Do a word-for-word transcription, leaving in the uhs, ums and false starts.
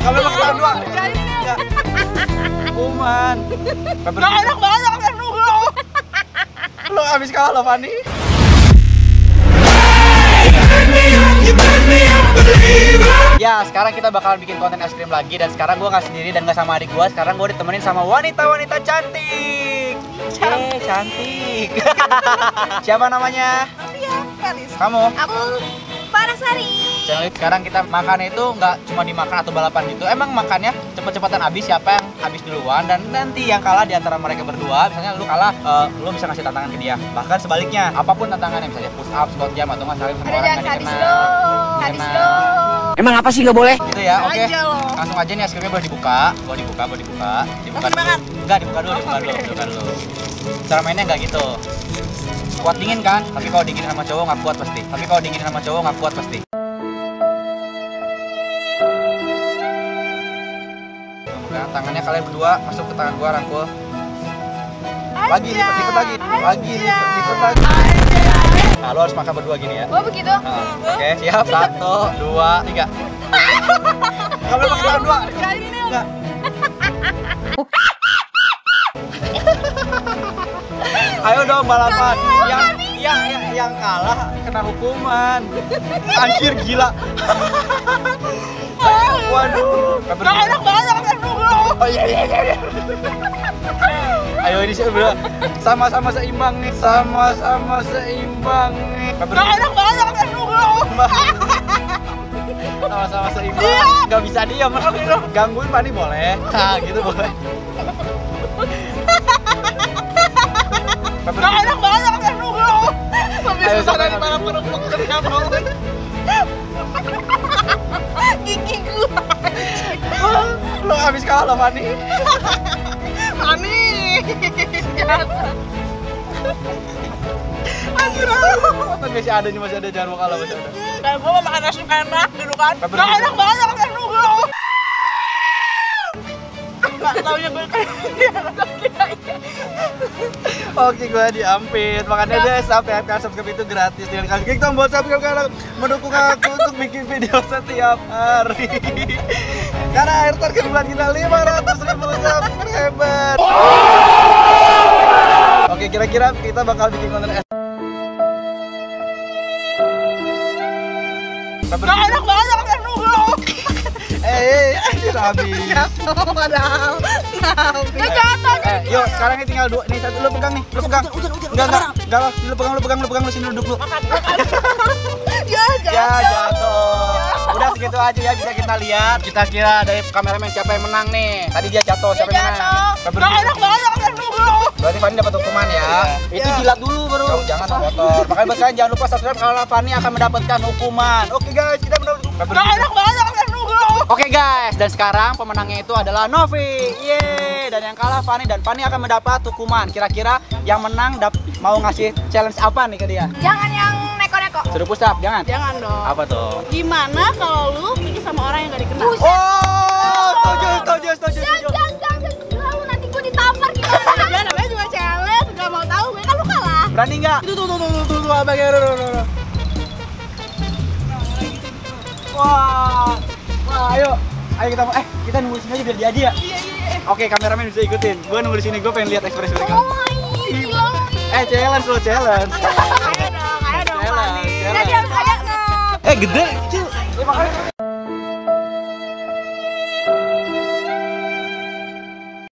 Kalau makan berdua, enggak. Kuman. Enggak enak banget kan lu. Lu habis kalah lo Fani. Ya, sekarang kita bakalan bikin konten es krim lagi dan sekarang gua nggak sendiri dan nggak sama adik gua. Sekarang gua ditemenin sama wanita-wanita cantik. Cantik. Eh, cantik. Siapa namanya? Tria Kalis. Kamu? Aku Parasari. Sekarang kita makan itu nggak cuma dimakan atau balapan gitu. Emang makannya cepet-cepetan habis, siapa yang habis duluan dan nanti yang kalah di antara mereka berdua, misalnya lu kalah, uh, lu bisa ngasih tantangan ke dia. Bahkan sebaliknya, apapun tantangannya, misalnya push up, squat jam atau nggak saling sama orang yang habis lo, habis lo. Emang apa sih nggak boleh? Gitu ya, oke. Okay. Langsung aja nih es krimnya boleh dibuka, boleh dibuka, boleh dibuka, dibuka dulu. Enggak dibuka dulu, dibuka dulu, dibuka dulu. Cara mainnya nggak gitu. Kuat dingin kan? Tapi kalau dingin sama cowok nggak kuat pasti. Tapi kalau dingin sama cowok nggak kuat pasti. Tangannya kalian berdua masuk ke tangan gua, rangkul lagi, lipet-lipet lagi, lagi, lipet-lipet lagi. Nah, lo harus makan berdua gini ya. Oh begitu? Nah, oke, okay. Siap, satu, dua, tiga. Kamu makan tangan dua? Enggak. Ayo dong balapan. Yang, yang, yang, yang kalah kena hukuman. Anjir, gila. Waduh, gak enak banget kan dulu. Oh iya iya iya. Ayo ini sebelah sama-sama seimbang nih, sama-sama seimbang nih. Gak enak banget kan dulu. Sama-sama seimbang. Gak bisa diam loh. Gangguin Fani boleh. Nah gitu boleh. Gak enak banget kan dulu. Lebih susah dari para perempuan kerja banget. Gigi gua. Lo habis kalah lo Fani. Fani. Anjir. Kan masih ada nih, masih ada jangan mau kalah masih ada. Dan gua mau makan nasi enak gitu kan. Enggak enak banget kan lu. Enggak taunya gua kan. Oke, gue diampit. Makanya deh, sampai kalian subscribe itu gratis. Dengan kalian klik tombol subscribe kalian mendukung aku untuk bikin video setiap hari. Karena akhir target bulan kita lima ratus ribu subscriber. Oke, kira-kira kita bakal bikin konten es. Gak enak banget kan lu. Eh, sudah habis. Jatuh padahal. Nah, jatuh. Yuk, sekarang ini tinggal dua. Ini satu lu pegang nih. Lu pegang. Enggak, enggak. Enggak lah. Lu pegang, lu pegang, lu pegang lu sini duduk lu. Ya, jatuh. Ya, jatuh. Udah segitu aja ya, bisa kita lihat. Kita kira dari kameramen siapa yang menang nih. Tadi dia jatuh, siapa yang menang? Enggak enak banget kan lu. Berarti Fani dapat hukuman ya. Itu jilat dulu baru. Jangan kotor. Makanya buat kalian jangan lupa subscribe kalau Fani akan mendapatkan hukuman. Oke guys, kita mendapatkan hukuman. Enggak enak banget. Oke okay guys, dan sekarang pemenangnya itu adalah Novi. Yeay, dan yang kalah Fani, dan Fani akan mendapat hukuman. Kira-kira yang menang mau ngasih challenge apa nih ke dia? Jangan yang neko-neko. Suruh push up, jangan? Jangan dong. Apa tuh? Gimana kalau lu mikir sama orang yang gak dikenal? Buset. Oh, setuju, setuju, setuju. Jangan, jangan, jangan. Lu nanti gue ditampar gimana? Ya namanya juga challenge, gak mau tahu gue kan lu kalah. Berani gak? Tuh, tuh, tuh, tuh, tuh, tuh, abang ya, tuh, tuh, tuh. Wah. Wah, ayo, ayo kita eh kita nunggu di sini aja biar dia aja ya. Iya iya. Oke, kameramen bisa ikutin. Gue nunggu di sini, gue pengen lihat ekspresi mereka. Oh iya. Eh challenge lo challenge. Ayo dong, ayo dong. Challenge. Eh gede, kecil. Lima kali.